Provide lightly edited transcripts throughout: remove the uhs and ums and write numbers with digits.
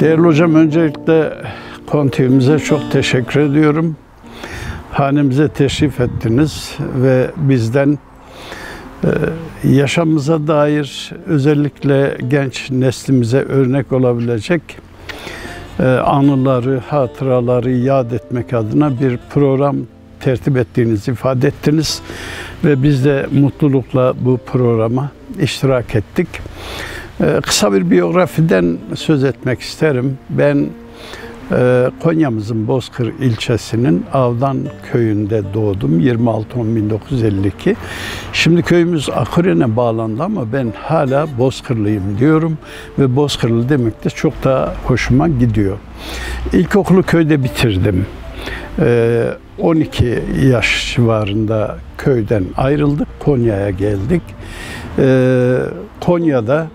Değerli hocam, öncelikle kontivimize çok teşekkür ediyorum. Hanemize teşrif ettiniz ve bizden yaşamımıza dair, özellikle genç neslimize örnek olabilecek anıları, hatıraları yad etmek adına bir program tertip ettiğinizi ifade ettiniz ve biz de mutlulukla bu programa iştirak ettik. Kısa bir biyografiden söz etmek isterim. Ben Konya'mızın Bozkır ilçesinin Avdan köyünde doğdum. 26 Ağustos 1952. Şimdi köyümüz Akrene'ye bağlandı ama ben hala Bozkırlıyım diyorum ve Bozkırlı demek de çok da hoşuma gidiyor. İlkokulu köyde bitirdim. 12 yaş civarında köyden ayrıldık, Konya'ya geldik. Konya'da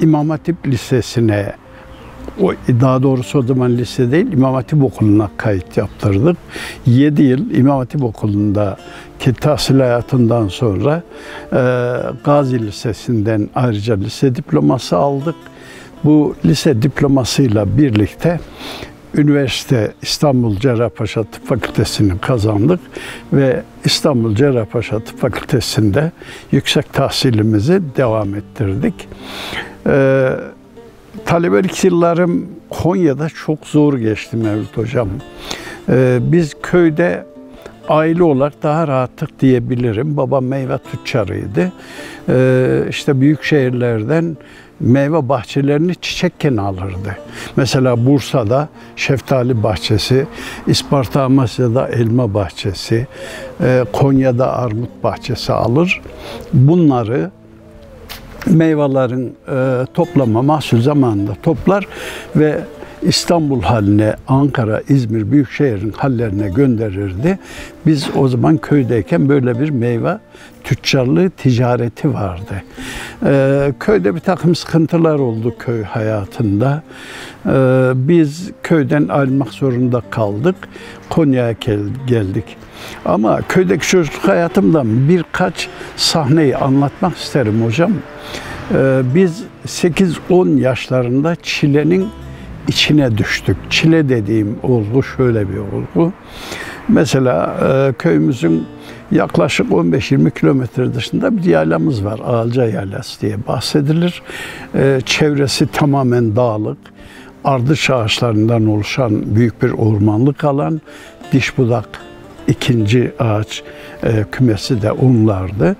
İmam Hatip Lisesi'ne, daha doğrusu o zaman lise değil, İmam Hatip Okulu'na kayıt yaptırdık. 7 yıl İmam Hatip Okulu'ndaki tahsil hayatından sonra Gazi Lisesi'nden ayrıca lise diploması aldık. Bu lise diplomasıyla birlikte üniversite İstanbul Cerrahpaşa Tıp Fakültesini kazandık ve İstanbul Cerrahpaşa Tıp Fakültesi'nde yüksek tahsilimizi devam ettirdik. Talebelik yıllarım Konya'da çok zor geçti Mevlüt Hocam. Biz köyde aile olarak daha rahattık diyebilirim. Babam meyve tüccarıydı. İşte büyük şehirlerden meyve bahçelerini çiçekken alırdı. Mesela Bursa'da şeftali bahçesi, İsparta Amasya'da elma bahçesi, Konya'da armut bahçesi alır. Bunları meyvelerin toplama, mahsul zamanında toplar ve İstanbul haline, Ankara, İzmir büyük şehrin hallerine gönderirdi. Biz o zaman köydeyken böyle bir meyve tüccarlığı, ticareti vardı. Köyde bir takım sıkıntılar oldu köy hayatında. Biz köyden ayrılmak zorunda kaldık. Konya'ya geldik. Ama köydeki çocukluk hayatımdan birkaç sahneyi anlatmak isterim hocam. Biz 8-10 yaşlarında Çile'nin içine düştük. Çile dediğim olgu şöyle bir olgu. Mesela köyümüzün yaklaşık 15-20 kilometre dışında bir yaylamız var. Alca Yaylası diye bahsedilir. Çevresi tamamen dağlık. Ardıç ağaçlarından oluşan büyük bir ormanlık alan. Dişbudak ikinci ağaç kümesi de onlardı.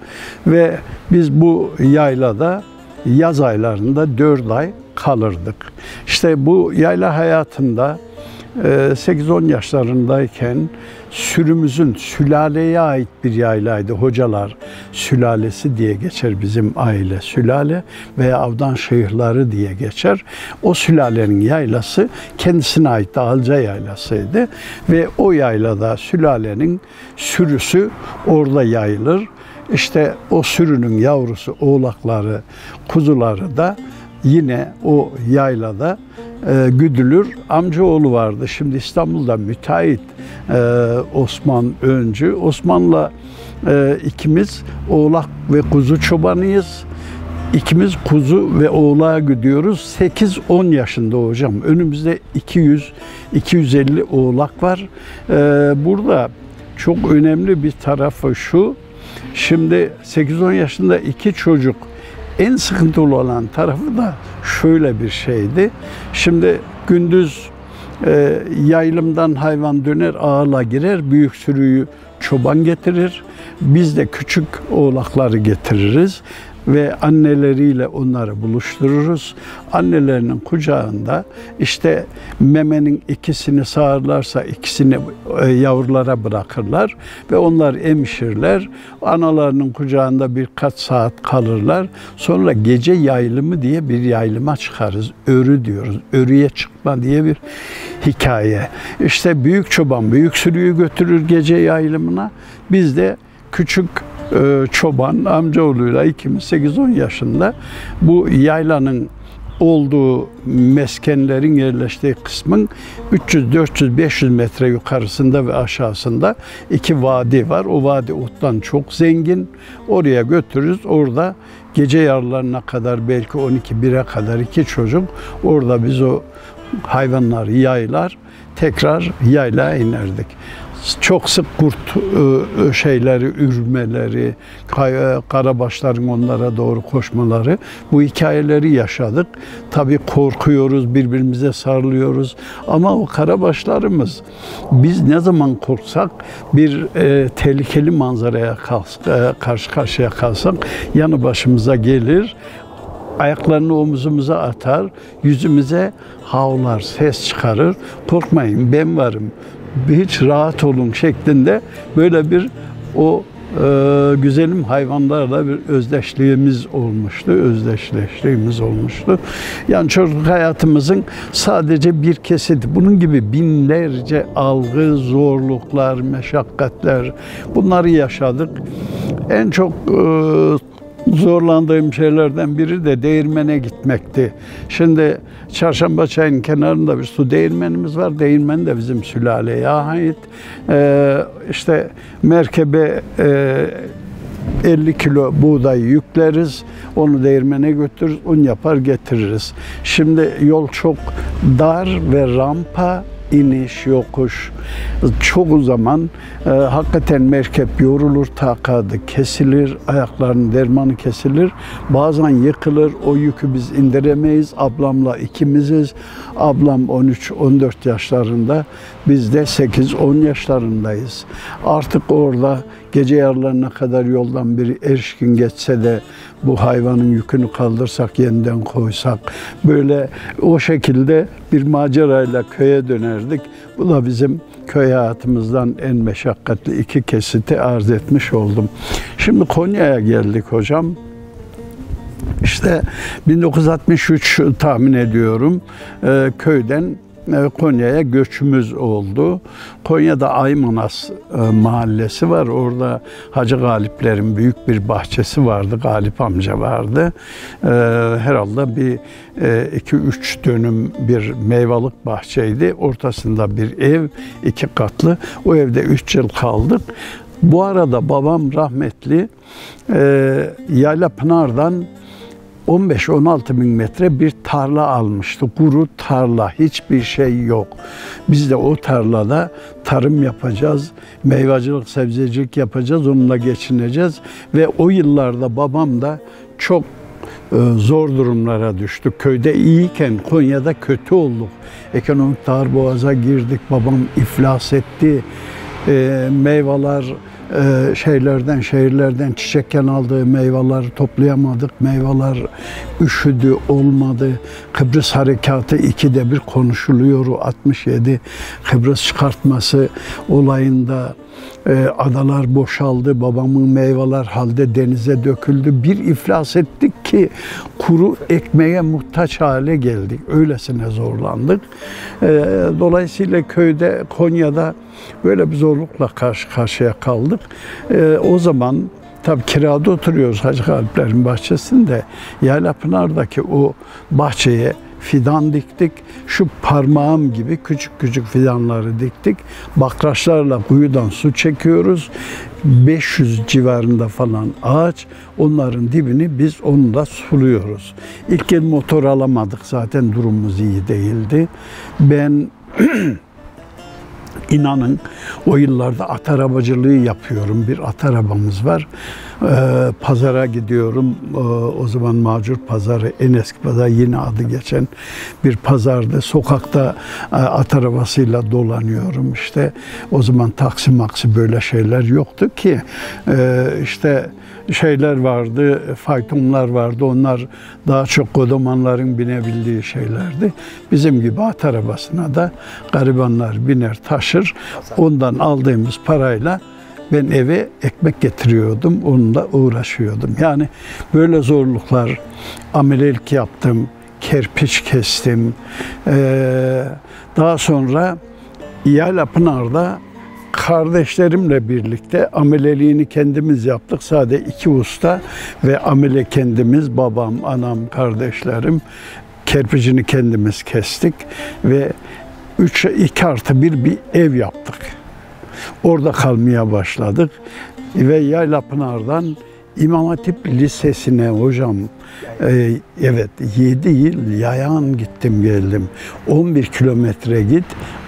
Ve biz bu yaylada yaz aylarında 4 ay kalırdık. İşte bu yayla hayatında 8-10 yaşlarındayken sürümüzün, sülaleye ait bir yaylaydı. Hocalar sülalesi diye geçer bizim aile, sülale veya Avdan şehirleri diye geçer. O sülalenin yaylası kendisine ait, Alca Yaylası'ydı ve o yaylada sülalenin sürüsü orada yayılır. İşte o sürünün yavrusu, oğlakları, kuzuları da yine o yaylada güdülür. Amcaoğlu vardı. Şimdi İstanbul'da müteahhit Osman Öncü. Osman'la ikimiz oğlak ve kuzu çobanıyız. İkimiz kuzu ve oğlağa gidiyoruz. 8-10 yaşında hocam. Önümüzde 200-250 oğlak var. Burada çok önemli bir tarafı şu. Şimdi 8-10 yaşında iki çocuk. En sıkıntılı olan tarafı da şöyle bir şeydi. Şimdi gündüz yaylımdan hayvan döner, ağla girer, büyük sürüyü çoban getirir. Biz de küçük oğlakları getiririz ve anneleriyle onları buluştururuz. Annelerinin kucağında işte memenin ikisini sağırlarsa ikisini yavrulara bırakırlar ve onlar emişirler. Analarının kucağında birkaç saat kalırlar. Sonra gece yaylımı diye bir yaylıma çıkarız. Örü diyoruz. Örüye çıkma diye bir hikaye. İşte büyük çoban büyük sürüyü götürür gece yaylımına. Biz de küçük çoban amcaoğluyla ikimiz 8-10 yaşında bu yaylanın olduğu meskenlerin yerleştiği kısmın 300, 400, 500 metre yukarısında ve aşağısında iki vadi var. O vadi ottan çok zengin. Oraya götürürüz. Orada gece yarılarına kadar, belki 12-1'e kadar iki çocuk orada biz o hayvanları yaylar, tekrar yaylaya inerdik. Çok sık kurt şeyleri, ürmeleri, karabaşların onlara doğru koşmaları, bu hikayeleri yaşadık. Tabii korkuyoruz, birbirimize sarılıyoruz ama o karabaşlarımız, biz ne zaman korksak, bir tehlikeli manzaraya karşı karşıya kalsak yanı başımıza gelir. Ayaklarını omuzumuza atar, yüzümüze havlar, ses çıkarır. "Korkmayın, ben varım, hiç rahat olun" şeklinde böyle bir o güzelim hayvanlarla bir özdeşliğimiz olmuştu. Yani çocukluk hayatımızın sadece bir kesiti. Bunun gibi binlerce algı, zorluklar, meşakkatler, bunları yaşadık. En çok zorlandığım şeylerden biri de değirmene gitmekti. Şimdi Çarşamba Çayı'nın kenarında bir su değirmenimiz var. Değirmen de bizim sülaleye ait. İşte merkebe 50 kilo buğday yükleriz, onu değirmene götürürüz, un yapar getiririz. Şimdi yol çok dar ve rampa, İniş, yokuş. Çoğu zaman hakikaten merkep yorulur, takadı kesilir, ayaklarının dermanı kesilir. Bazen yıkılır, o yükü biz indiremeyiz. Ablamla ikimiziz. Ablam 13-14 yaşlarında, biz de 8-10 yaşlarındayız. Artık orada gece yarılarına kadar yoldan bir erişkin geçse de bu hayvanın yükünü kaldırsak, yeniden koysak, böyle o şekilde bir macerayla köye dönerdik. Bu da bizim köy hayatımızdan en meşakkatli iki kesiti arz etmiş oldum. Şimdi Konya'ya geldik hocam. İşte 1963 tahmin ediyorum köyden Konya'ya göçümüz oldu. Konya'da Aymanas mahallesi var. Orada Hacı Galiplerin büyük bir bahçesi vardı. Galip amca vardı. Herhalde bir 2-3 dönüm bir meyvalık bahçeydi. Ortasında bir ev, iki katlı. O evde 3 yıl kaldık. Bu arada babam rahmetli Yaylapınar'dan 15-16 bin metre bir tarla almıştı. Kuru tarla, hiçbir şey yok. Biz de o tarlada tarım yapacağız, meyvacılık, sebzecilik yapacağız, onunla geçineceğiz. Ve o yıllarda babam da çok zor durumlara düştü. Köyde iyiyken Konya'da kötü olduk. Ekonomik darboğaza girdik, babam iflas etti. Meyveler, şehirlerden, çiçekken aldığı meyveler toplayamadık. Meyveler üşüdü, olmadı. Kıbrıs Harekatı 2'de bir konuşuluyor. 67 Kıbrıs çıkartması olayında adalar boşaldı. Babamın meyveler halde denize döküldü. Bir iflas ettik ki kuru ekmeğe muhtaç hale geldik. Öylesine zorlandık. Dolayısıyla köyde, Konya'da böyle bir zorlukla karşı karşıya kaldık. O zaman tabii kirada oturuyoruz Hacı Galipler'in bahçesinde. Yaylapınar'daki o bahçeye fidan diktik. Şu parmağım gibi küçük küçük fidanları diktik. Bakraçlarla kuyudan su çekiyoruz. 500 civarında falan ağaç. Onların dibini biz onunla suluyoruz. İlk yıl motor alamadık. Zaten durumumuz iyi değildi. Ben İnanın o yıllarda at arabacılığı yapıyorum. Bir at arabamız var. Pazara gidiyorum. O zaman Macur Pazarı, en eski pazar, yine adı geçen bir pazardı. Sokakta at arabasıyla dolanıyorum işte. O zaman taksi maksi böyle şeyler yoktu ki. İşte şeyler vardı, faytonlar vardı. Onlar daha çok kodomanların binebildiği şeylerdi. Bizim gibi at arabasına da garibanlar biner, taşır. Ondan aldığımız parayla ben eve ekmek getiriyordum. Onunla uğraşıyordum. Yani böyle zorluklar, amelelik yaptım, kerpiç kestim. Daha sonra Yaylapınar'da kardeşlerimle birlikte ameleliğini kendimiz yaptık. Sadece 2 usta ve amele kendimiz, babam, anam, kardeşlerim. Kerpicini kendimiz kestik ve 2+1 bir ev yaptık. Orada kalmaya başladık ve Yaylapınar'dan İmam Hatip Lisesi'ne hocam, evet 7 yıl yayan gittim geldim. 11 kilometre git,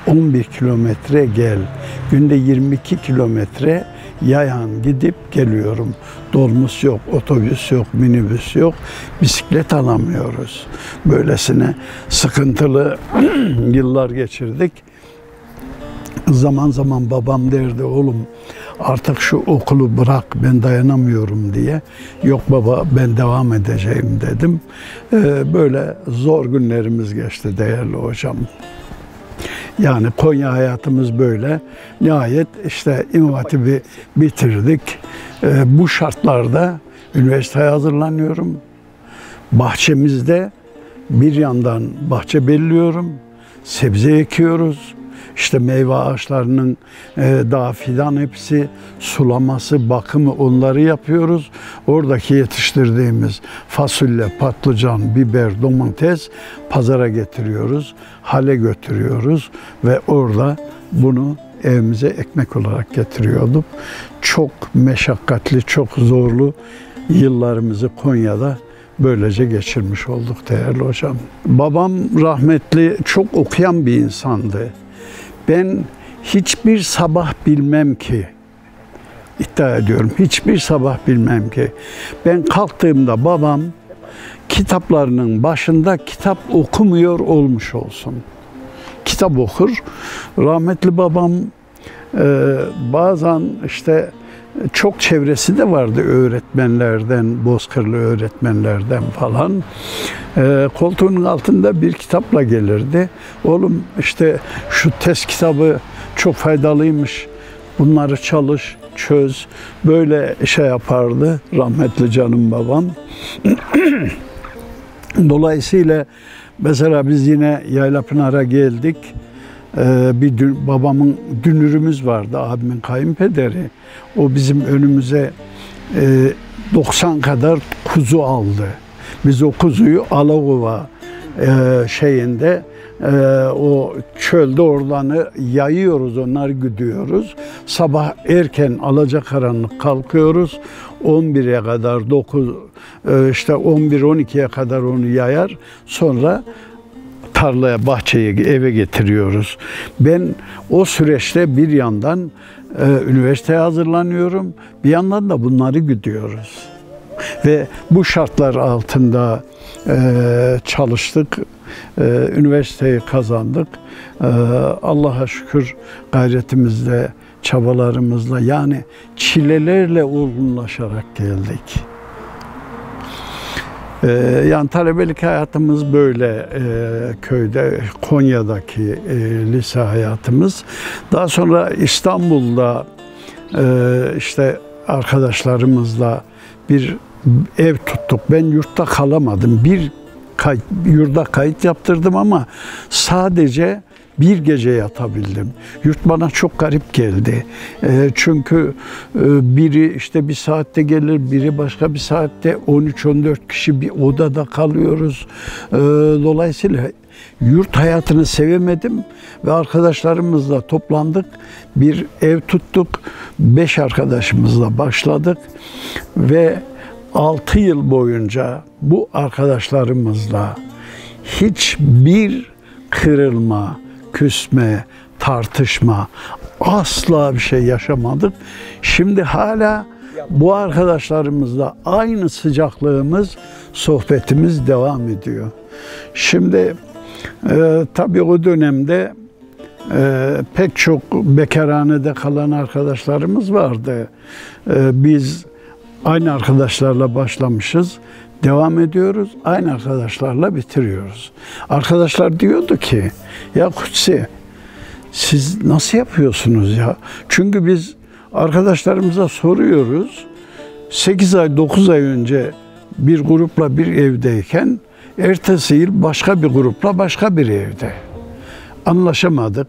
11 kilometre gel. Günde 22 kilometre yayan gidip geliyorum. Dolmuş yok, otobüs yok, minibüs yok, bisiklet alamıyoruz. Böylesine sıkıntılı yıllar geçirdik. Zaman zaman babam derdi, oğlum artık şu okulu bırak, ben dayanamıyorum diye. Yok baba, ben devam edeceğim dedim. Böyle zor günlerimiz geçti değerli hocam. Yani Konya hayatımız böyle. Nihayet işte İmam Hatip'i bitirdik. Bu şartlarda üniversiteye hazırlanıyorum. Bahçemizde bir yandan bahçe belliyorum, sebze ekiyoruz. İşte meyve ağaçlarının daha fidan hepsi, sulaması, bakımı onları yapıyoruz. Oradaki yetiştirdiğimiz fasulye, patlıcan, biber, domates pazara getiriyoruz, hale götürüyoruz ve orada bunu evimize ekmek olarak getiriyorduk. Çok meşakkatli, çok zorlu yıllarımızı Konya'da böylece geçirmiş olduk değerli hocam. Babam rahmetli çok okuyan bir insandı. Ben hiçbir sabah bilmem ki, iddia ediyorum, hiçbir sabah bilmem ki, ben kalktığımda babam kitaplarının başında kitap okumuyor olmuş olsun. Kitap okur. Rahmetli babam bazen işte çok çevresi de vardı öğretmenlerden, Bozkırlı öğretmenlerden falan. Koltuğunun altında bir kitapla gelirdi. Oğlum işte şu test kitabı çok faydalıymış, bunları çalış, çöz. Böyle şey yapardı rahmetli canım babam. Dolayısıyla mesela biz yine Yaylapınar'a geldik. Babamın dünürümüz vardı, abimin kayınpederi. O bizim önümüze 90 kadar kuzu aldı. Biz o kuzuyu Alaova şeyinde, o çölde oradan yayıyoruz, onları güdüyoruz. Sabah erken alacakaranlık kalkıyoruz. 11'e kadar 11-12'ye kadar onu yayar. Sonra tarlaya, bahçeye, eve getiriyoruz. Ben o süreçte bir yandan üniversiteye hazırlanıyorum, bir yandan da bunları güdüyoruz. Ve bu şartlar altında çalıştık, üniversiteyi kazandık. Allah'a şükür gayretimizle, çabalarımızla, yani çilelerle olgunlaşarak geldik. Yani talebelik hayatımız böyle, köyde, Konya'daki lise hayatımız. Daha sonra İstanbul'da işte arkadaşlarımızla bir ev tuttuk. Ben yurtta kalamadım. Yurda kayıt yaptırdım ama sadece bir gece yatabildim. Yurt bana çok garip geldi. Çünkü biri işte bir saatte gelir, biri başka bir saatte, 13-14 kişi bir odada kalıyoruz. Dolayısıyla yurt hayatını sevemedim ve arkadaşlarımızla toplandık. Bir ev tuttuk. 5 arkadaşımızla başladık ve 6 yıl boyunca bu arkadaşlarımızla hiçbir kırılma, küsme, tartışma, asla bir şey yaşamadık. Şimdi hala bu arkadaşlarımızla aynı sıcaklığımız, sohbetimiz devam ediyor. Şimdi tabii o dönemde pek çok bekarhanede kalan arkadaşlarımız vardı. Biz aynı arkadaşlarla başlamışız, devam ediyoruz, aynı arkadaşlarla bitiriyoruz. Arkadaşlar diyordu ki, ya Kutsi, siz nasıl yapıyorsunuz ya? Çünkü biz arkadaşlarımıza soruyoruz, 8 ay, 9 ay önce bir grupla bir evdeyken, ertesi yıl başka bir grupla başka bir evde. Anlaşamadık,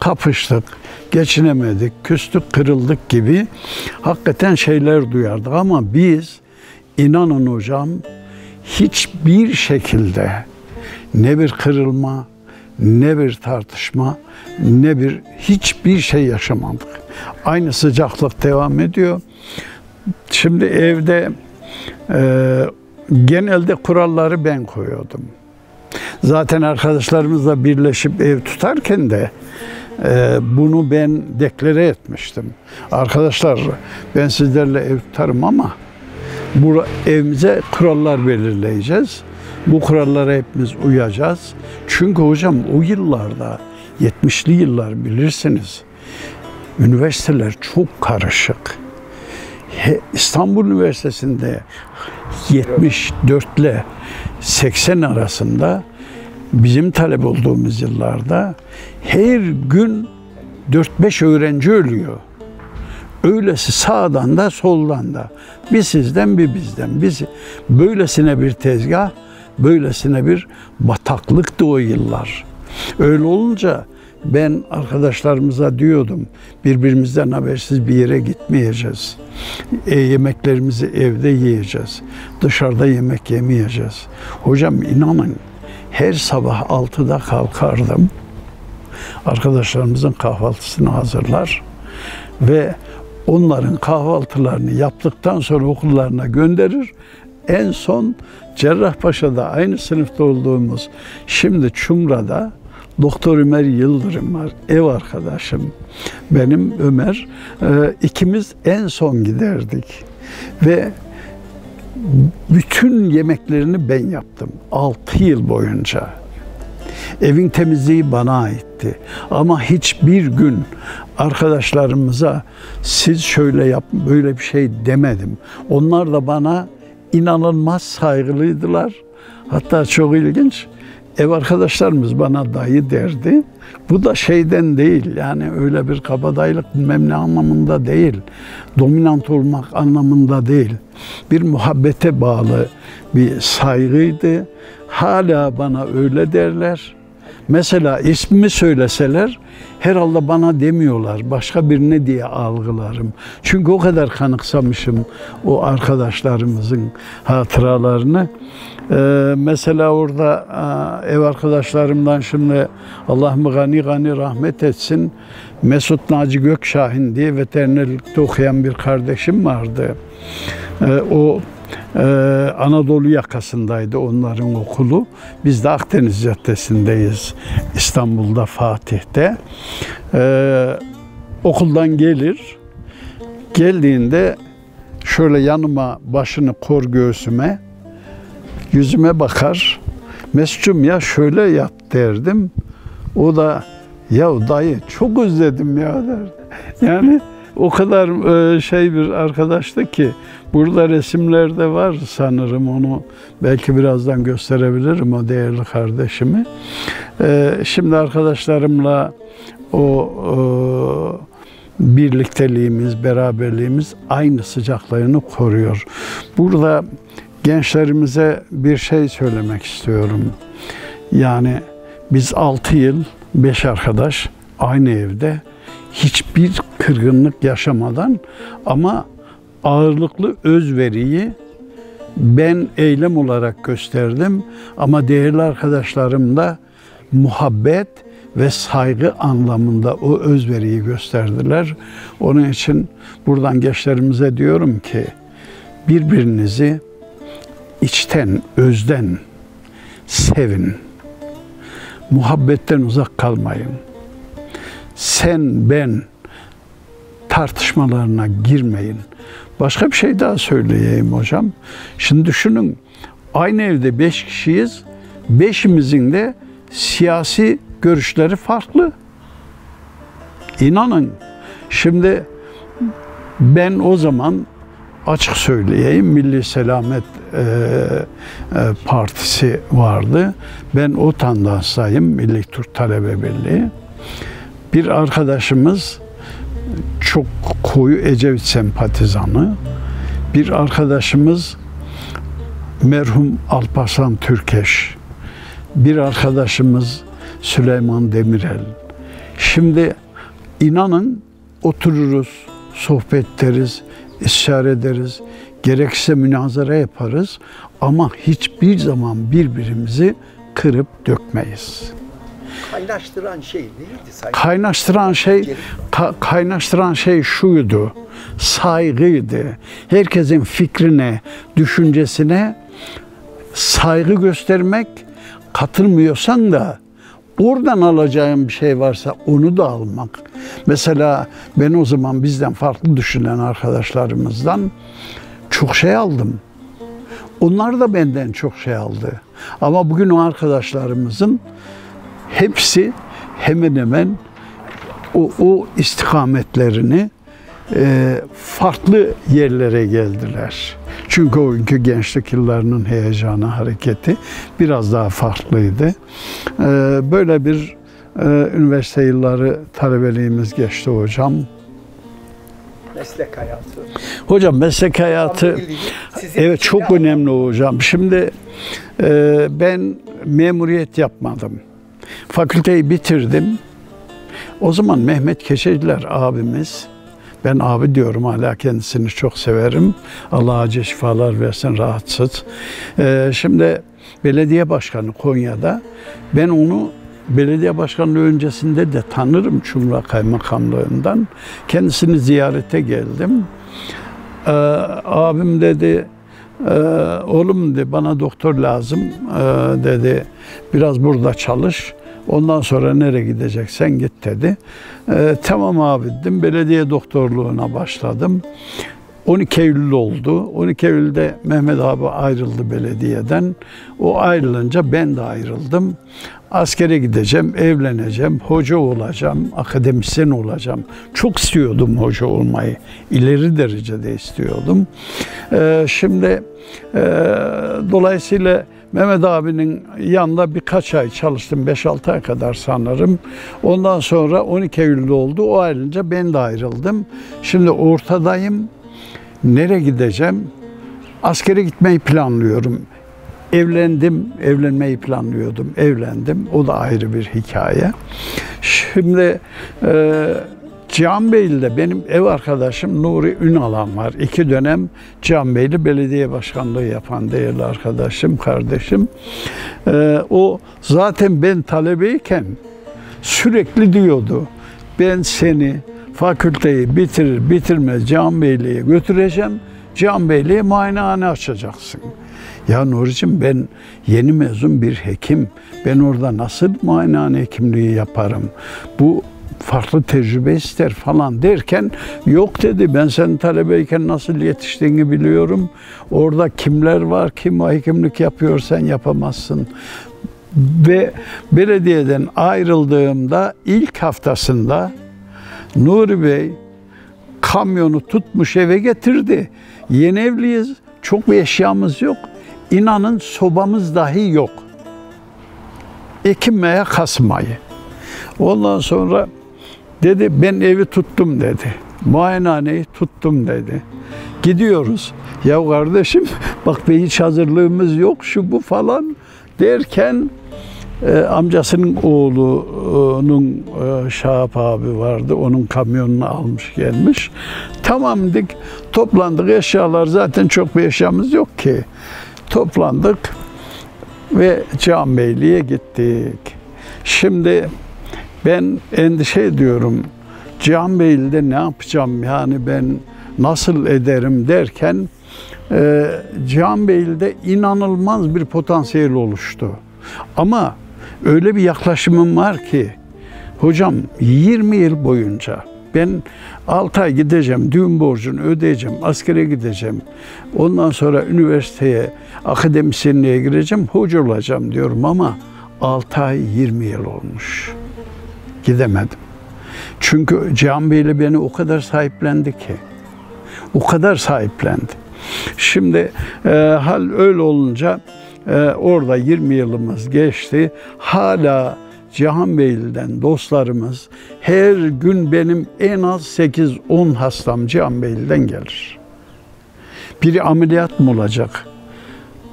kapıştık, geçinemedik, küstük, kırıldık gibi hakikaten şeyler duyardık ama biz, İnanın hocam, hiçbir şekilde ne bir kırılma, ne bir tartışma, ne bir hiçbir şey yaşamadık. Aynı sıcaklık devam ediyor. Şimdi evde genelde kuralları ben koyuyordum. Zaten arkadaşlarımızla birleşip ev tutarken de bunu ben deklare etmiştim. Arkadaşlar, ben sizlerle ev tutarım ama bu evimize kurallar belirleyeceğiz. Bu kurallara hepimiz uyacağız. Çünkü hocam o yıllarda, 70'li yıllar bilirsiniz, üniversiteler çok karışık. İstanbul Üniversitesi'nde 74 ile 80 arasında bizim talep olduğumuz yıllarda her gün 4-5 öğrenci ölüyor. Öylesi sağdan da soldan da. Bir sizden bir bizden. Biz böylesine bir tezgah, böylesine bir bataklıktı o yıllar. Öyle olunca ben arkadaşlarımıza diyordum, birbirimizden habersiz bir yere gitmeyeceğiz. Yemeklerimizi evde yiyeceğiz. Dışarıda yemek yemeyeceğiz. Hocam inanın her sabah 6'da kalkardım. Arkadaşlarımızın kahvaltısını hazırlar ve onların kahvaltılarını yaptıktan sonra okullarına gönderir. En son Cerrahpaşa'da aynı sınıfta olduğumuz, şimdi Çumra'da Doktor Ömer Yıldırım var, ev arkadaşım. Benim Ömer, ikimiz en son giderdik ve bütün yemeklerini ben yaptım 6 yıl boyunca. Evin temizliği bana aitti ama hiçbir gün arkadaşlarımıza siz şöyle yapın, böyle bir şey demedim. Onlar da bana inanılmaz saygılıydılar. Hatta çok ilginç, ev arkadaşlarımız bana dayı derdi. Bu da şeyden değil, yani öyle bir kabadayılık bilmem ne anlamında değil, dominant olmak anlamında değil. Bir muhabbete bağlı bir saygıydı. Hala bana öyle derler. Mesela ismimi söyleseler herhalde bana demiyorlar, başka birine diye algılarım. Çünkü o kadar kanıksamışım o arkadaşlarımızın hatıralarını. Mesela orada ev arkadaşlarımdan şimdi Allah mı gani gani rahmet etsin, Mesut Naci Gökşahin diye veterinerlikte okuyan bir kardeşim vardı. Anadolu yakasındaydı onların okulu. Biz de Akdeniz Caddesi'ndeyiz, İstanbul'da, Fatih'te. Okuldan geldiğinde şöyle yanıma başını kor göğsüme, yüzüme bakar. Mesut'cum ya şöyle yat derdim. O da ya dayı çok özledim ya derdi. Yani o kadar şey bir arkadaştı ki, burada resimlerde var sanırım, onu belki birazdan gösterebilirim o değerli kardeşimi. Şimdi arkadaşlarımla o birlikteliğimiz, beraberliğimiz aynı sıcaklığını koruyor. Burada gençlerimize bir şey söylemek istiyorum. Yani biz 6 yıl 5 arkadaş aynı evde hiçbir kırgınlık yaşamadan ama ağırlıklı özveriyi ben eylem olarak gösterdim. Ama değerli arkadaşlarım da muhabbet ve saygı anlamında o özveriyi gösterdiler. Onun için buradan gençlerimize diyorum ki birbirinizi içten, özden sevin. Muhabbetten uzak kalmayın. Sen, ben tartışmalarına girmeyin. Başka bir şey daha söyleyeyim hocam. Şimdi düşünün, aynı evde 5 kişiyiz. 5'imizin de siyasi görüşleri farklı. İnanın. Şimdi ben o zaman açık söyleyeyim, Milli Selamet Partisi vardı. Ben o tandansayım, Milli Türk Talebe Birliği. Bir arkadaşımız çok koyu Ecevit sempatizanı, bir arkadaşımız merhum Alparslan Türkeş, bir arkadaşımız Süleyman Demirel. Şimdi inanın otururuz, sohbet ederiz, istişare ederiz, gerekirse münazara yaparız ama hiçbir zaman birbirimizi kırıp dökmeyiz. Kaynaştıran şey neydi? Saygı. Kaynaştıran şey şuydu, saygıydı. Herkesin fikrine, düşüncesine saygı göstermek, katılmıyorsan da oradan alacağım bir şey varsa onu da almak. Mesela ben o zaman bizden farklı düşünen arkadaşlarımızdan çok şey aldım. Onlar da benden çok şey aldı. Ama bugün o arkadaşlarımızın hepsi hemen hemen o istikametlerini farklı yerlere geldiler. Çünkü o günkü gençlik yıllarının heyecanı, hareketi biraz daha farklıydı. Böyle bir üniversite yılları talebeliğimiz geçti hocam. Meslek hayatı. Hocam meslek hayatı evet çok önemli hocam. Şimdi ben memuriyet yapmadım. Fakülteyi bitirdim. O zaman Mehmet Keşeciler abimiz, ben abi diyorum hala, kendisini çok severim. Allah acil şifalar versin, rahatsız. Şimdi belediye başkanı Konya'da. Ben onu belediye başkanlığı öncesinde de tanırım Çumra Kaymakamlığından. Kendisini ziyarete geldim. Abim dedi, oğlum dedi, bana doktor lazım dedi. Biraz burada çalış. Ondan sonra nereye gideceksen git dedi. Tamam abi dedim. Belediye doktorluğuna başladım. 12 Eylül oldu. 12 Eylül'de Mehmet abi ayrıldı belediyeden. O ayrılınca ben de ayrıldım. Askere gideceğim, evleneceğim, hoca olacağım, akademisyen olacağım. Çok istiyordum hoca olmayı. İleri derecede istiyordum. Şimdi dolayısıyla Mehmet abinin yanında birkaç ay çalıştım, 5-6 ay kadar sanırım. Ondan sonra 12 Eylül'de oldu. O ayrılınca ben de ayrıldım. Şimdi ortadayım. Nereye gideceğim? Askere gitmeyi planlıyorum. Evlendim, evlenmeyi planlıyordum. Evlendim, o da ayrı bir hikaye. Şimdi Cihanbeyli'de benim ev arkadaşım Nuri Ünalan var. 2 dönem Cihanbeyli Belediye Başkanlığı yapan değerli arkadaşım, kardeşim. O zaten ben talebeyken sürekli diyordu, ben seni fakülteyi bitirir bitirmez Cihanbeyli'ye götüreceğim. Cihanbeyli'ye muayenehane açacaksın. Ya Nuri'cim, ben yeni mezun bir hekim. Ben orada nasıl muayenehane hekimliği yaparım? Bu farklı tecrübe ister falan derken, yok dedi, ben senin talebeyken nasıl yetiştiğini biliyorum. Orada kimler var, kim hekimlik yapıyor, sen yapamazsın. Ve belediyeden ayrıldığımda ilk haftasında Nuri Bey kamyonu tutmuş eve getirdi. Yeni evliyiz, çok bir eşyamız yok. İnanın sobamız dahi yok. Ekim veya Kasım ayı. Ondan sonra dedi, ben evi tuttum dedi. Muayenehaneyi tuttum dedi. Gidiyoruz. Ya kardeşim bak, bir hiç hazırlığımız yok, şu bu falan derken amcasının oğlunun Şahap abi vardı. Onun kamyonunu almış gelmiş. Tamam dedik, toplandık, eşyalar zaten çok bir eşyamız yok ki. Toplandık ve Cihanbeyli'ye gittik. Şimdi ben endişe ediyorum. Cihanbeyli'de ne yapacağım, yani ben nasıl ederim derken Cihanbeyli'de inanılmaz bir potansiyel oluştu. Ama öyle bir yaklaşımım var ki hocam, 20 yıl boyunca ben 6 ay gideceğim, düğün borcunu ödeyeceğim, askere gideceğim. Ondan sonra üniversiteye, akademisyenliğe gireceğim, hoca olacağım diyorum ama 6 ay 20 yıl olmuş. Gidemedim. Çünkü Cihanbeyli beni o kadar sahiplendi ki. O kadar sahiplendi. Şimdi hal öyle olunca orada 20 yılımız geçti. Hala Cihanbeyli'den dostlarımız, her gün benim en az 8-10 hastam Cihanbeyli'den gelir. Biri ameliyat mı olacak?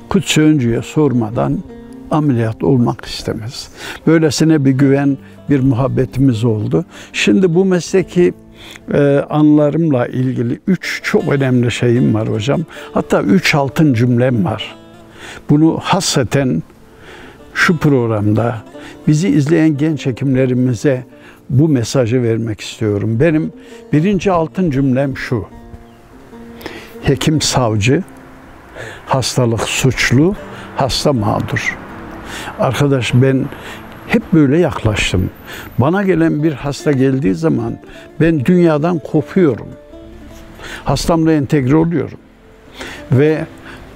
Kutsi Öncü'ye sormadan ameliyat olmak istemez. Böylesine bir güven, bir muhabbetimiz oldu. Şimdi bu mesleki anlarımla ilgili 3 çok önemli şeyim var hocam. Hatta 3 altın cümlem var. Bunu hasreten şu programda bizi izleyen genç hekimlerimize bu mesajı vermek istiyorum. Benim birinci altın cümlem şu: hekim savcı, hastalık suçlu, hasta mağdur. Arkadaş, ben hep böyle yaklaştım. Bana gelen bir hasta geldiği zaman ben dünyadan kopuyorum. Hastamla entegre oluyorum. Ve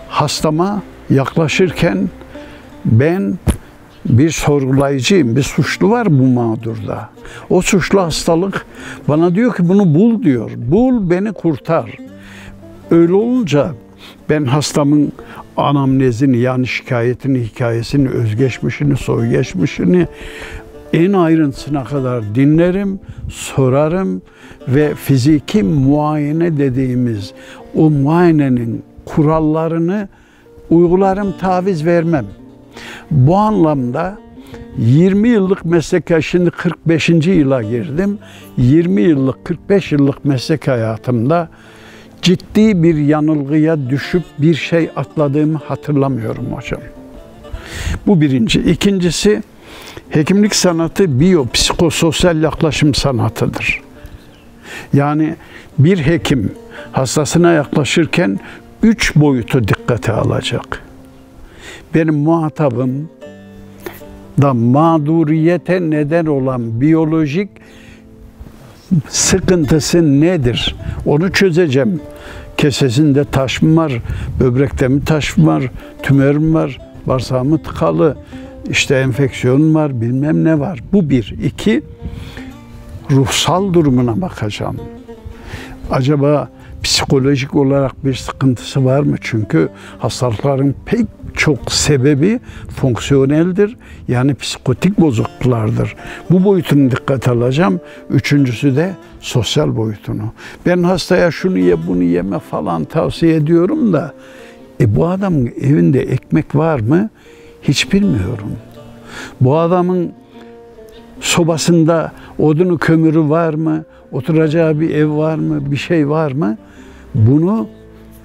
hastama yaklaşırken ben bir sorgulayıcıyım, bir suçlu var bu mağdurda. O suçlu hastalık bana diyor ki bunu bul diyor, bul beni kurtar. Öyle olunca ben hastamın anamnezini, yani şikayetini, hikayesini, özgeçmişini, soygeçmişini en ayrıntısına kadar dinlerim, sorarım ve fiziki muayene dediğimiz o muayenenin kurallarını uygularım, taviz vermem. Bu anlamda 20 yıllık meslek hayatı, şimdi 45. yıla girdim. 20 yıllık, 45 yıllık meslek hayatımda ciddi bir yanılgıya düşüp bir şey atladığımı hatırlamıyorum hocam. Bu birinci. İkincisi, hekimlik sanatı biyopsikososyal yaklaşım sanatıdır. Yani bir hekim hastasına yaklaşırken 3 boyutu dikkate alacak. Benim muhatabım da mağduriyete neden olan biyolojik sıkıntısı nedir? Onu çözeceğim. Kesesinde taş mı var? Böbrekte mi taş mı var? Tümör mü var? Bağırsağı mı tıkalı? İşte enfeksiyon var, bilmem ne var. Bu bir. İki, ruhsal durumuna bakacağım. Acaba psikolojik olarak bir sıkıntısı var mı? Çünkü hastalıkların pek çok sebebi fonksiyoneldir. Yani psikotik bozukluklardır. Bu boyutunu dikkate alacağım. Üçüncüsü de sosyal boyutunu. Ben hastaya şunu ye, bunu yeme falan tavsiye ediyorum da bu adamın evinde ekmek var mı? Hiç bilmiyorum. Bu adamın sobasında odunu, kömürü var mı? Oturacağı bir ev var mı? Bir şey var mı? Bunu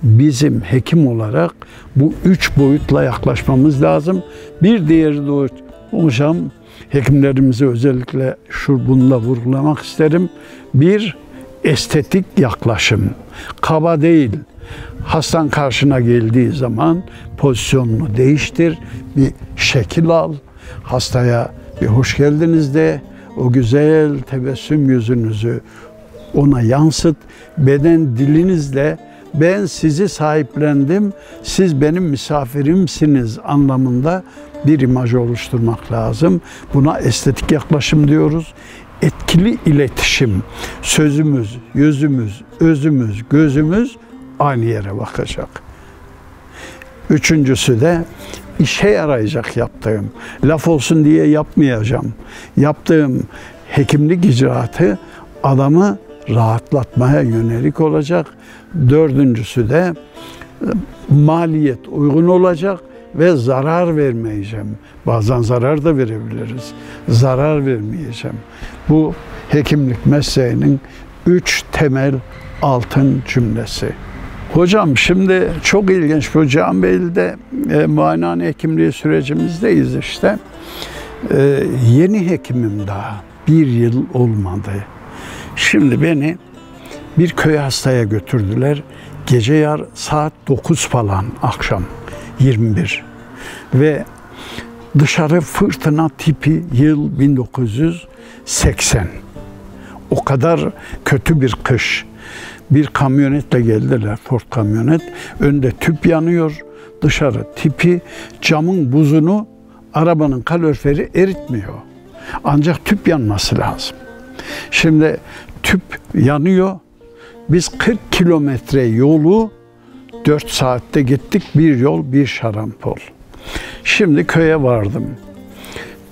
bizim hekim olarak bu 3 boyutla yaklaşmamız lazım. Bir diğeri de hocam, hekimlerimizi özellikle bununla vurgulamak isterim. Bir, estetik yaklaşım. Kaba değil. Hastan karşına geldiği zaman pozisyonunu değiştir, bir şekil al. Hastaya bir hoş geldiniz de, o güzel tebessüm yüzünüzü ona yansıt. Beden dilinizle ben sizi sahiplendim, siz benim misafirimsiniz anlamında bir imaj oluşturmak lazım. Buna estetik yaklaşım diyoruz. Etkili iletişim, sözümüz, yüzümüz, özümüz, gözümüz aynı yere bakacak. Üçüncüsü de işe yarayacak yaptığım. Laf olsun diye yapmayacağım. Yaptığım hekimlik icraatı adamı rahatlatmaya yönelik olacak. Dördüncüsü de maliyet uygun olacak ve zarar vermeyeceğim. Bazen zarar da verebiliriz. Zarar vermeyeceğim. Bu hekimlik mesleğinin 3 temel altın cümlesi. Hocam, şimdi çok ilginç, bu Cihanbeyli'de muayenehane hekimliği sürecimizdeyiz işte. Yeni hekimim daha, 1 yıl olmadı. Şimdi beni bir köy hastaya götürdüler. Gece saat 9 falan, akşam 21. Ve dışarı fırtına tipi, yıl 1980. O kadar kötü bir kış. Bir kamyonetle geldiler, Ford kamyonet. Önde tüp yanıyor, dışarı tipi, camın buzunu arabanın kaloriferi eritmiyor. Ancak tüp yanması lazım. Şimdi tüp yanıyor. Biz 40 kilometre yolu 4 saatte gittik. Bir yol, bir şarampol. Şimdi köye vardım.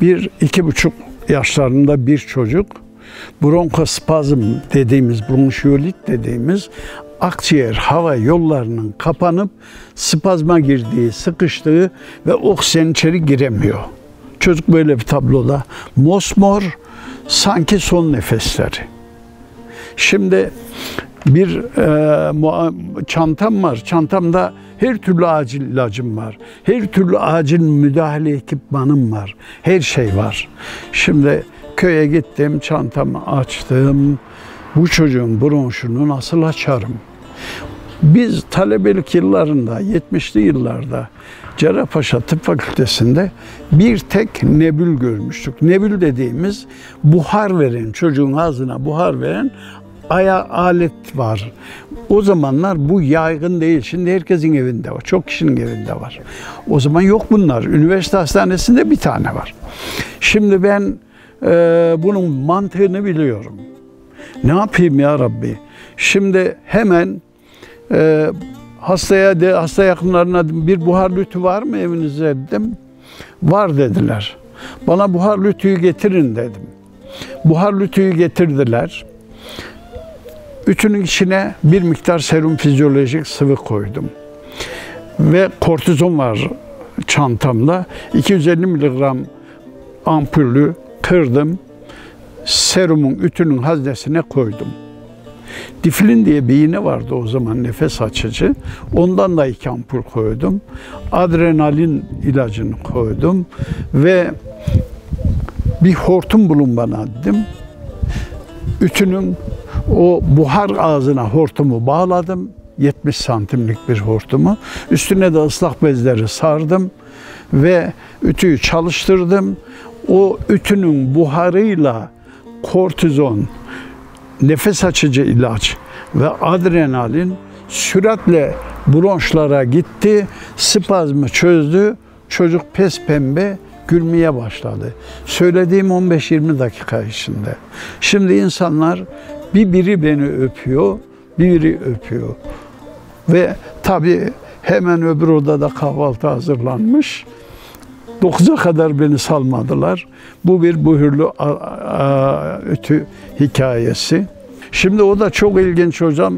2,5 yaşlarında bir çocuk, bronkospazm dediğimiz, bronşiyolit dediğimiz akciğer hava yollarının kapanıp spazma girdiği, sıkıştığı ve oksijen içeri giremiyor. Çocuk böyle bir tabloda mosmor, sanki son nefesleri. Şimdi Bir çantam var. Çantamda her türlü acil ilacım var. Her türlü acil müdahale ekipmanım var. Her şey var. Şimdi köye gittim, çantamı açtım. Bu çocuğun bronşunu nasıl açarım? Biz talebelik yıllarında, 70'li yıllarda Cerrahpaşa Tıp Fakültesi'nde bir tek nebül görmüştük. Nebül dediğimiz buhar veren, çocuğun ağzına buhar veren alet var. O zamanlar bu yaygın değil. Şimdi herkesin evinde var. Çok kişinin evinde var. O zaman yok bunlar. Üniversite hastanesinde bir tane var. Şimdi ben bunun mantığını biliyorum. Ne yapayım ya Rabbi? Şimdi hemen hasta yakınlarına bir buhar lütü var mı evinizde dedim. Var dediler. Bana buhar lütüyü getirin dedim. Buhar lütüyü getirdiler. Ütünün içine bir miktar serum fizyolojik sıvı koydum. Ve kortizon var çantamda. 250 miligram ampulü kırdım. Serumun, ütünün haznesine koydum. Diflin diye bir iğne vardı o zaman, nefes açıcı. Ondan da 2 ampul koydum. Adrenalin ilacını koydum. Ve bir hortum bulun bana dedim. Ütünün o buhar ağzına hortumu bağladım. 70 santimlik bir hortumu. Üstüne de ıslak bezleri sardım. Ve ütüyü çalıştırdım. O ütünün buharıyla kortizon, nefes açıcı ilaç ve adrenalin süratle bronşlara gitti, spazmı çözdü, çocuk pespembe gülmeye başladı. Söylediğim 15-20 dakika içinde. Şimdi insanlar biri beni öpüyor, biri öpüyor. Ve tabii hemen öbür odada kahvaltı hazırlanmış. 9'a kadar beni salmadılar. Bu bir buhürlü ütü hikayesi. Şimdi o da çok ilginç hocam.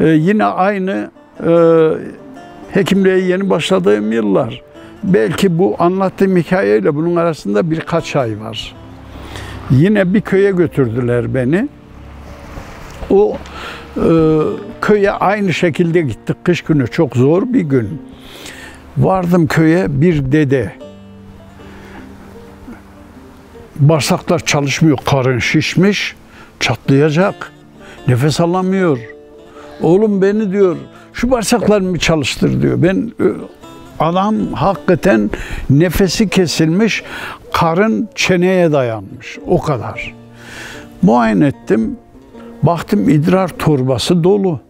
Yine aynı hekimliğe yeni başladığım yıllar. Belki bu anlattığım hikayeyle bunun arasında birkaç ay var. Yine bir köye götürdüler beni. O köye aynı şekilde gittik. Kış günü çok zor bir gün. Vardım köye, bir dede. Bağırsaklar çalışmıyor, karın şişmiş, çatlayacak, nefes alamıyor. Oğlum beni diyor, şu bağırsaklarımı çalıştır diyor. Ben adam hakikaten nefesi kesilmiş, karın çeneye dayanmış, o kadar. Muayene ettim, baktım idrar torbası dolu.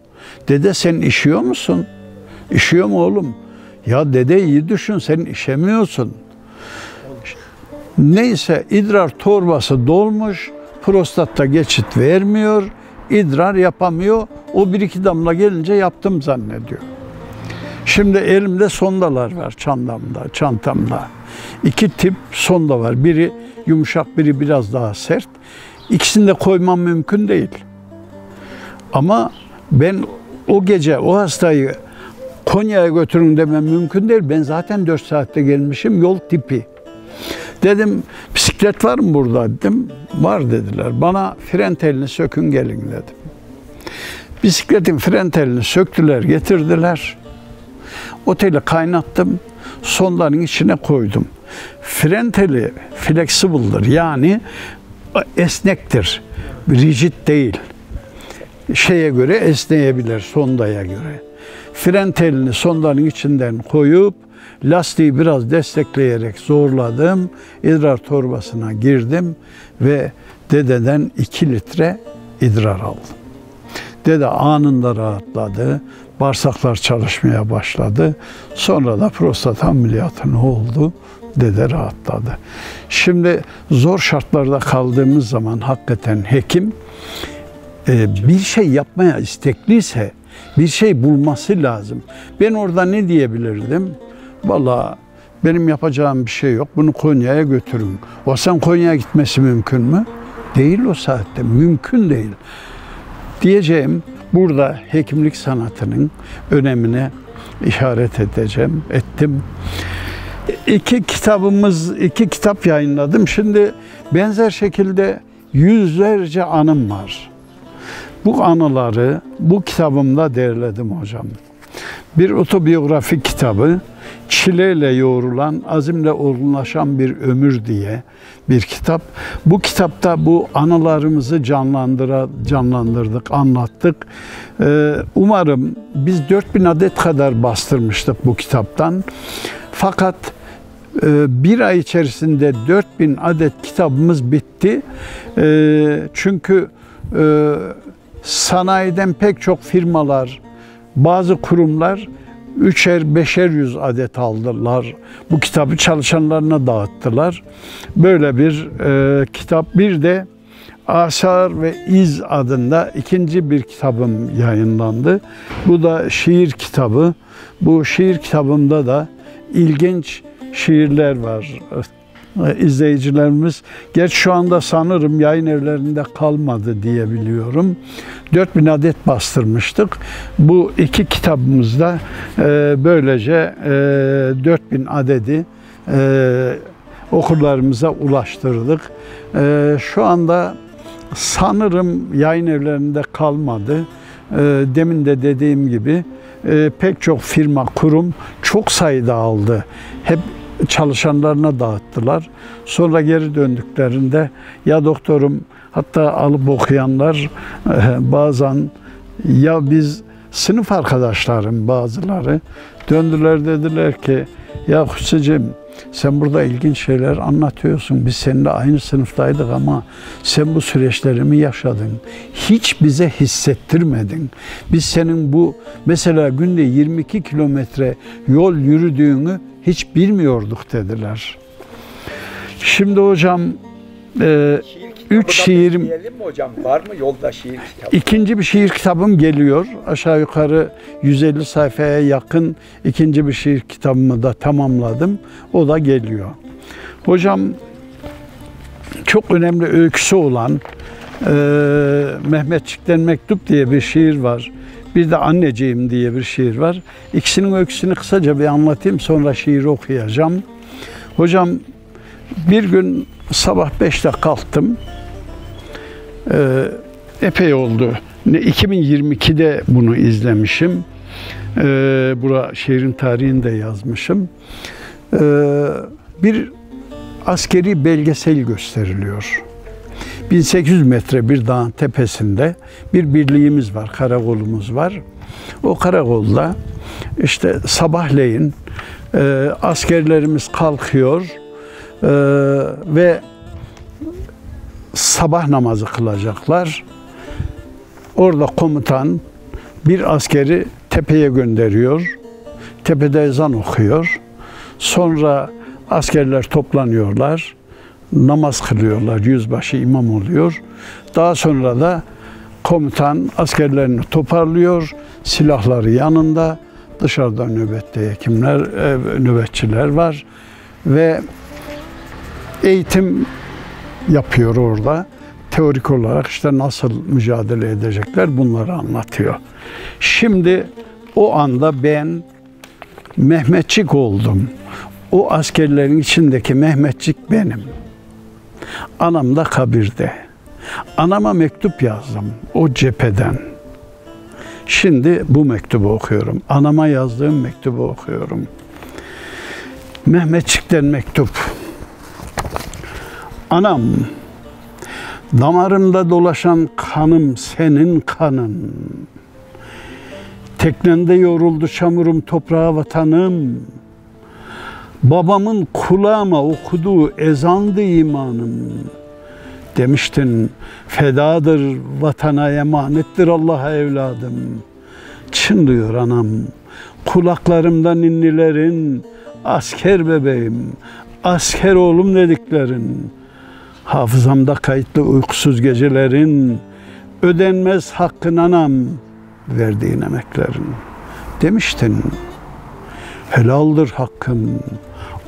Dede sen işiyor musun? İşiyor mu oğlum? Ya dede iyi düşün, sen işemiyorsun. Neyse idrar torbası dolmuş, prostatta geçit vermiyor, idrar yapamıyor. O 1-2 damla gelince yaptım zannediyor. Şimdi elimde sondalar var çantamda. 2 tip sonda var. Biri yumuşak, biri biraz daha sert. İkisini de koymam mümkün değil. Ama ben o gece o hastayı Konya'ya götürün demem mümkün değil. Ben zaten 4 saatte gelmişim, yol tipi. Dedim, bisiklet var mı burada dedim. Var dediler. Bana fren telini sökün gelin dedim. Bisikletin fren telini söktüler, getirdiler. O teli kaynattım. Sondanın içine koydum. Fren teli flexible'dır. Yani esnektir. Rigid değil. Şeye göre esneyebilir, sondaya göre. Fren telini sondanın içinden koyup lastiği biraz destekleyerek zorladım, idrar torbasına girdim ve dededen 2 litre idrar aldım. Dede anında rahatladı, bağırsaklar çalışmaya başladı. Sonra da prostat ameliyatı ne oldu? Dede rahatladı. Şimdi zor şartlarda kaldığımız zaman hakikaten hekim bir şey yapmaya istekliyse bir şey bulması lazım. Ben orada ne diyebilirdim? Vallahi benim yapacağım bir şey yok. Bunu Konya'ya götürün. O sen Konya'ya gitmesi mümkün mü? Değil o saatte. Mümkün değil. Diyeceğim, burada hekimlik sanatının önemine işaret ettim. 2 kitap yayınladım. Şimdi benzer şekilde yüzlerce anım var. Bu anıları bu kitabımda derledim hocam. Bir otobiyografi kitabı, çileyle yoğrulan, azimle olgunlaşan bir ömür diye bir kitap. Bu kitapta bu anılarımızı canlandırdık, anlattık. Umarım biz 4000 adet kadar bastırmıştık bu kitaptan. Fakat bir ay içerisinde 4000 adet kitabımız bitti. Çünkü sanayiden pek çok firmalar, bazı kurumlar 300-500 adet aldılar. Bu kitabı çalışanlarına dağıttılar. Böyle bir kitap. Bir de Asar ve İz adında ikinci bir kitabım yayınlandı. Bu da şiir kitabı. Bu şiir kitabımda da ilginç şiirler var. İzleyicilerimiz, gerçi şu anda sanırım yayın evlerinde kalmadı diye biliyorum. 4000 adet bastırmıştık. Bu iki kitabımızda böylece 4000 adedi okurlarımıza ulaştırdık. Şu anda sanırım yayın evlerinde kalmadı. Demin de dediğim gibi pek çok firma, kurum çok sayıda aldı. Hep çalışanlarına dağıttılar. Sonra geri döndüklerinde ya doktorum, hatta alıp okuyanlar bazen, ya biz sınıf arkadaşlarım bazıları döndüler dediler ki ya Hüseyin'cim, sen burada ilginç şeyler anlatıyorsun. Biz seninle aynı sınıftaydık ama sen bu süreçleri mi yaşadın? Hiç bize hissettirmedin. Biz senin bu mesela günde 22 kilometre yol yürüdüğünü hiç bilmiyorduk dediler. Şimdi hocam, üç şiirim hocam var mı yolda şiir kitabı? İkinci bir şiir kitabım geliyor. Aşağı yukarı 150 sayfaya yakın ikinci bir şiir kitabımı da tamamladım. O da geliyor. Hocam, çok önemli öyküsü olan Mehmetçikten Mektup diye bir şiir var. Bir de Anneciğim diye bir şiir var. İkisinin öyküsünü kısaca bir anlatayım, sonra şiiri okuyacağım. Hocam, bir gün sabah 5'te kalktım. Epey oldu. 2022'de bunu izlemişim. Bura şehrin tarihini de yazmışım. Bir askeri belgesel gösteriliyor. 1800 metre bir dağın tepesinde bir birliğimiz var, karakolumuz var. O karakolda işte sabahleyin askerlerimiz kalkıyor ve sabah namazı kılacaklar. Orada komutan bir askeri tepeye gönderiyor. Tepede ezan okuyor. Sonra askerler toplanıyorlar. Namaz kılıyorlar, yüzbaşı imam oluyor. Daha sonra da komutan askerlerini toparlıyor, silahları yanında, dışarıda nöbette hekimler, nöbetçiler var ve eğitim yapıyor orada. Teorik olarak işte nasıl mücadele edecekler, bunları anlatıyor. Şimdi o anda ben Mehmetçik oldum. O askerlerin içindeki Mehmetçik benim. Anam da kabirde. Anama mektup yazdım o cepheden. Şimdi bu mektubu okuyorum. Anama yazdığım mektubu okuyorum. Mehmetçik'ten mektup. Anam, damarımda dolaşan kanım senin kanın. Teknende yoruldu çamurum toprağa vatanım. Babamın kulağıma okuduğu ezandı imanım. Demiştin fedadır, vatana emanettir Allah'a evladım. Çınlıyor anam, kulaklarımda ninnilerin, asker bebeğim, asker oğlum dediklerin. Hafızamda kayıtlı uykusuz gecelerin, ödenmez hakkın anam, verdiğin emeklerin. Demiştin helaldir hakkım,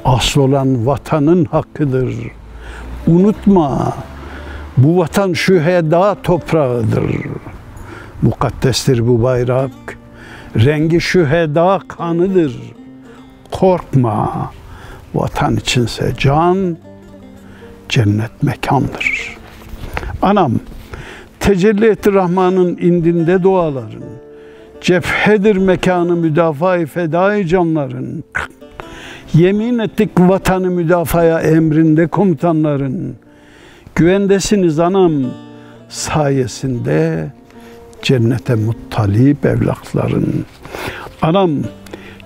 asıl olan vatanın hakkıdır. Unutma, bu vatan şüheda toprağıdır. Mukaddestir bu bayrak, rengi şüheda kanıdır. Korkma, vatan içinse can, cennet mekandır. Anam, tecelli etti Rahman'ın indinde duaların. Cephedir mekanı müdafaa-i fedai canların. Yemin ettik vatanı müdafaya emrinde komutanların. Güvendesiniz anam, sayesinde cennete muttalip evlakların. Anam,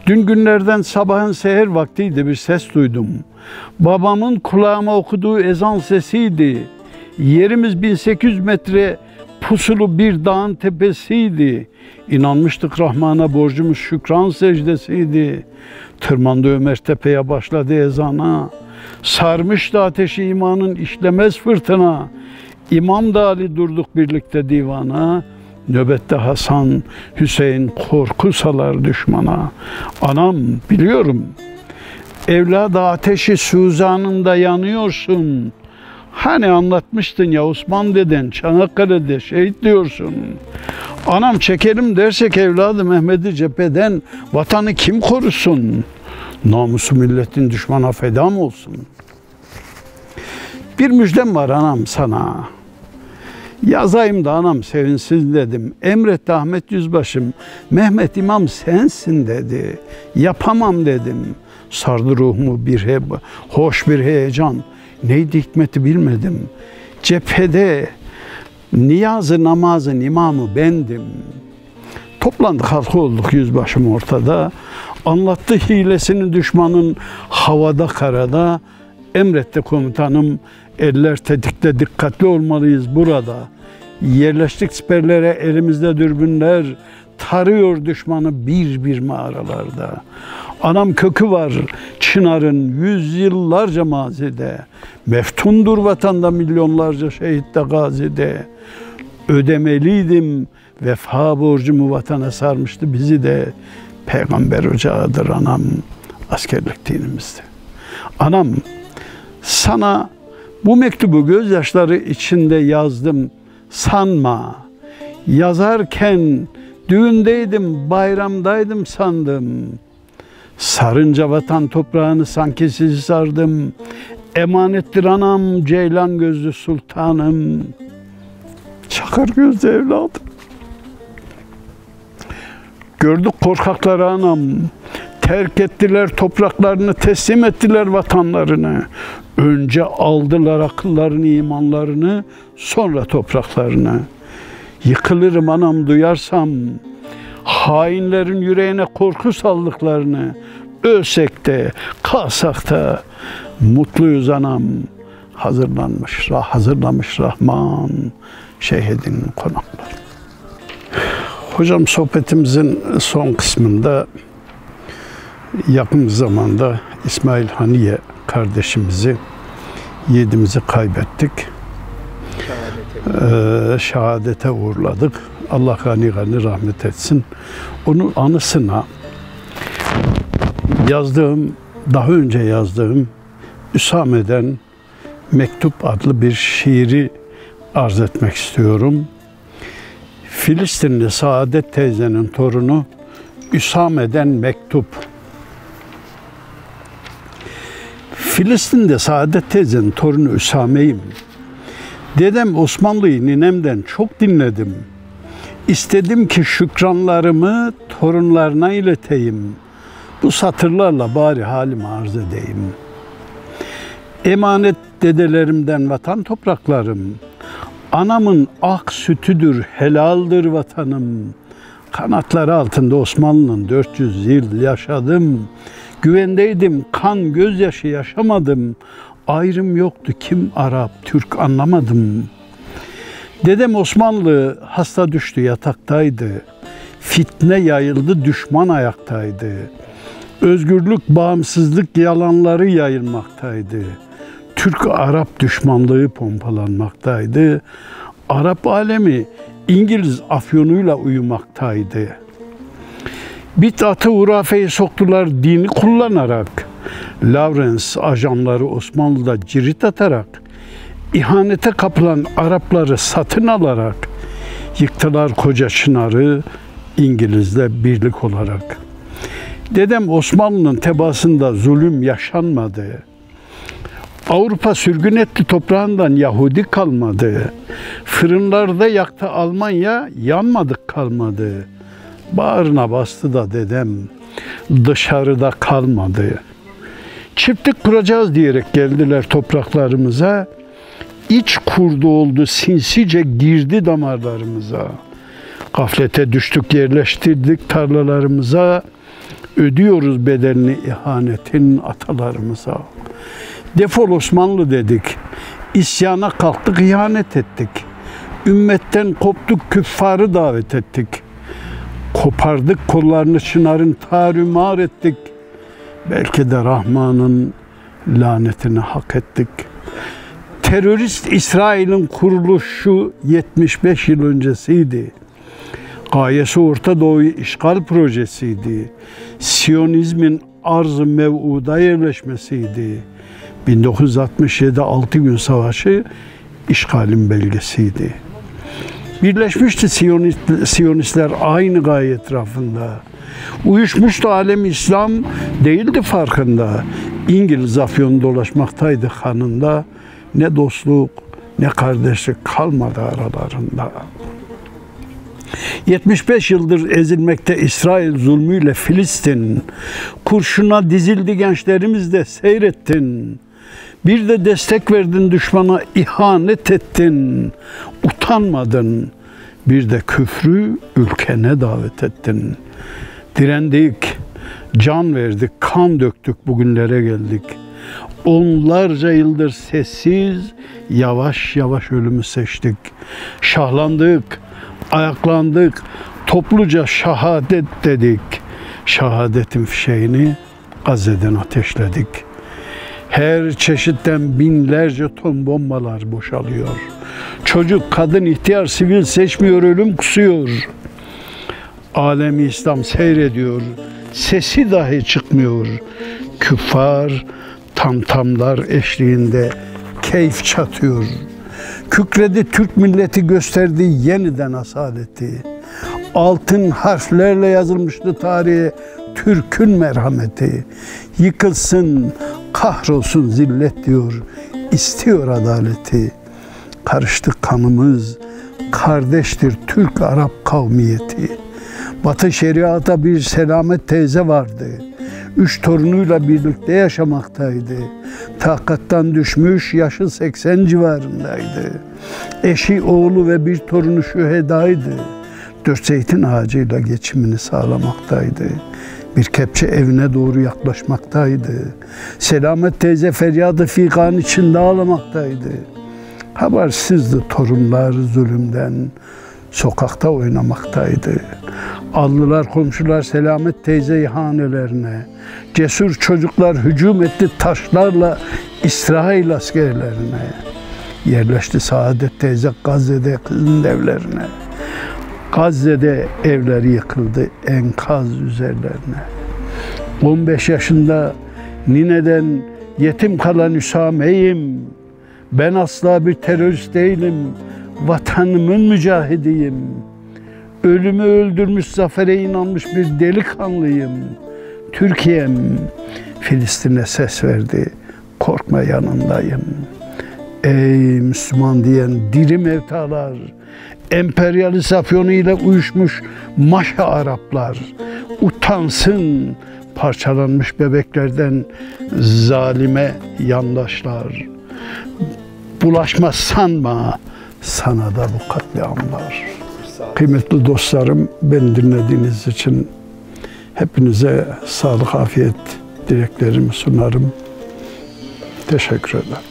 dün günlerden sabahın seher vaktiydi, bir ses duydum. Babamın kulağıma okuduğu ezan sesiydi. Yerimiz 1800 metre pusulu bir dağın tepesiydi. İnanmıştık Rahman'a, borcumuz şükran secdesiydi. Tırmandı Ömer tepeye, başladı ezana. Sarmıştı ateşi imanın işlemez fırtına. İmam da Ali, durduk birlikte divana. Nöbette Hasan, Hüseyin, korku salar düşmana. Anam, biliyorum, evlada ateşi suzanında yanıyorsun. Hani anlatmıştın ya Osman deden, Çanakkale'de şehit diyorsun. Anam, çekelim dersek evladı Mehmet'i cepheden, vatanı kim korusun? Namusu milletin düşmana feda mı olsun? Bir müjdem var anam sana. Yazayım da anam sevinsin dedim. Emretti Ahmet Yüzbaşım. Mehmet İmam sensin dedi. Yapamam dedim. Sardı ruhumu hoş bir heyecan. Neydi hikmeti bilmedim. Cephede niyazı namazın imamı bendim. Toplandık, halkı olduk, yüzbaşım ortada. Anlattı hilesini düşmanın havada karada. Emretti komutanım, eller tetikte, dikkatli olmalıyız burada. Yerleştik siperlere, elimizde dürbünler, tarıyor düşmanı bir bir mağaralarda. Anam, kökü var Çınar'ın yüzyıllarca mazide. Meftundur vatanda milyonlarca şehitte gazide. Ödemeliydim, vefa borcumu vatana sarmıştı bizi de. Peygamber ocağıdır anam, askerlik dinimizdi. Anam, sana bu mektubu gözyaşları içinde yazdım, sanma. Yazarken düğündeydim, bayramdaydım sandım. Sarınca vatan toprağını sanki sizi sardım. Emanettir anam, ceylan gözlü sultanım. Çakır gözlü evladım. Gördük korkakları anam. Terk ettiler topraklarını, teslim ettiler vatanlarını. Önce aldılar akıllarını, imanlarını, sonra topraklarını. Yıkılırım anam duyarsam, hainlerin yüreğine korku saldıklarını. Ölsek de, kalsak da mutluyuz anam. Hazırlamış Rahman şehidin konakları. Hocam, sohbetimizin son kısmında yakın zamanda İsmail Haniye kardeşimizi, yiğidimizi kaybettik. Şehadete uğurladık. Allah gani gani rahmet etsin. Onun anısına daha önce yazdığım Üsame'den Mektup adlı bir şiiri arz etmek istiyorum. Filistinli Saadet teyzenin torunu Üsame'den Mektup. Filistin'de Saadet teyzenin torunu Üsame'yim. Dedem Osmanlı'yı ninemden çok dinledim. İstedim ki şükranlarımı torunlarına ileteyim. Bu satırlarla bari halimi arz edeyim. Emanet dedelerimden vatan topraklarım. Anamın ak sütüdür, helaldir vatanım. Kanatları altında Osmanlı'nın 400 yıl yaşadım. Güvendeydim, kan gözyaşı yaşamadım. Ayrım yoktu, kim Arap, Türk anlamadım. Dedem Osmanlı hasta düştü, yataktaydı. Fitne yayıldı, düşman ayaktaydı. Özgürlük, bağımsızlık yalanları yayılmaktaydı. Türk-Arap düşmanlığı pompalanmaktaydı. Arap alemi İngiliz afyonuyla uyumaktaydı. Bid'atı hurafeyi soktular dini kullanarak. Lawrence ajanları Osmanlı'da cirit atarak, ihanete kapılan Arapları satın alarak, yıktılar koca Çınar'ı İngiliz'le birlik olarak. Dedem Osmanlı'nın tebaasında zulüm yaşanmadı. Avrupa sürgün etti toprağından, Yahudi kalmadı. Fırınlarda yaktı Almanya, yanmadık kalmadı. Bağrına bastı da dedem, dışarıda kalmadı. Çiftlik kuracağız diyerek geldiler topraklarımıza. İç kurdu oldu, sinsice girdi damarlarımıza. Gaflete düştük, yerleştirdik tarlalarımıza. Ödüyoruz bedelini ihanetin atalarımıza. Defol Osmanlı dedik, isyana kalktık, ihanet ettik. Ümmetten koptuk, küffarı davet ettik. Kopardık kollarını çınarın, tarumar ettik. Belki de Rahman'ın lanetini hak ettik. Terörist İsrail'in kuruluşu 75 yıl öncesiydi. Gayesi Orta Doğu'yu işgal projesiydi. Siyonizmin arz-ı mev'uda yerleşmesiydi. 1967 6 gün savaşı işgalin belgesiydi. Birleşmişti Siyonistler aynı gaye etrafında. Uyuşmuştu alem İslam, değildi farkında. İngiliz afyonu dolaşmaktaydı hanında. Ne dostluk, ne kardeşlik kalmadı aralarında. 75 yıldır ezilmekte İsrail zulmüyle Filistin. Kurşuna dizildi gençlerimiz de seyrettin. Bir de destek verdin düşmana, ihanet ettin. Utanmadın. Bir de küfrü ülkene davet ettin. Direndik, can verdik, kan döktük, bugünlere geldik. Onlarca yıldır sessiz, yavaş yavaş ölümü seçtik. Şahlandık, ayaklandık, topluca şahadet dedik. Şahadetin fişeğini Gazze'den ateşledik. Her çeşitten binlerce ton bombalar boşalıyor. Çocuk, kadın, ihtiyar, sivil seçmiyor, ölüm kusuyor. Alem-i İslam seyrediyor, sesi dahi çıkmıyor. Küffar tamtamlar eşliğinde keyif çatıyor. Kükredi Türk milleti, gösterdi yeniden asaleti. Altın harflerle yazılmıştı tarihe Türk'ün merhameti. Yıkılsın, kahrolsun zillet diyor, istiyor adaleti. Karıştı kanımız, kardeştir Türk-Arap kavmiyeti. Batı şeriata bir Selamet teyze vardı. 3 torunuyla birlikte yaşamaktaydı. Takattan düşmüş, yaşı 80 civarındaydı. Eşi, oğlu ve bir torunu şühedaydı. 4 zeytin ağacıyla geçimini sağlamaktaydı. Bir kepçe evine doğru yaklaşmaktaydı. Selamet teyze feryadı figan içinde ağlamaktaydı. Habersizdi torunlar zulümden, sokakta oynamaktaydı. Aldılar komşular Selamet teyzeyi hanelerine. Cesur çocuklar hücum etti taşlarla İsrail askerlerine. Yerleşti Saadet teyze Gazze'de kızın evlerine. Gazze'de evleri yıkıldı enkaz üzerlerine. 15 yaşında nineden yetim kalan Hüsameyim. Ben asla bir terörist değilim. Vatanımın mücahidiyim. Ölümü öldürmüş, zafere inanmış bir delikanlıyım. Türkiye'm Filistin'e ses verdi. Korkma, yanındayım. Ey Müslüman diyen diri mevtalar, emperyalist afyonu ile uyuşmuş maşa Araplar, utansın parçalanmış bebeklerden zalime yandaşlar. Bulaşma sanma, sana da bu katliamlar. Kıymetli dostlarım, beni dinlediğiniz için hepinize sağlık, afiyet dileklerimi sunarım. Teşekkür ederim.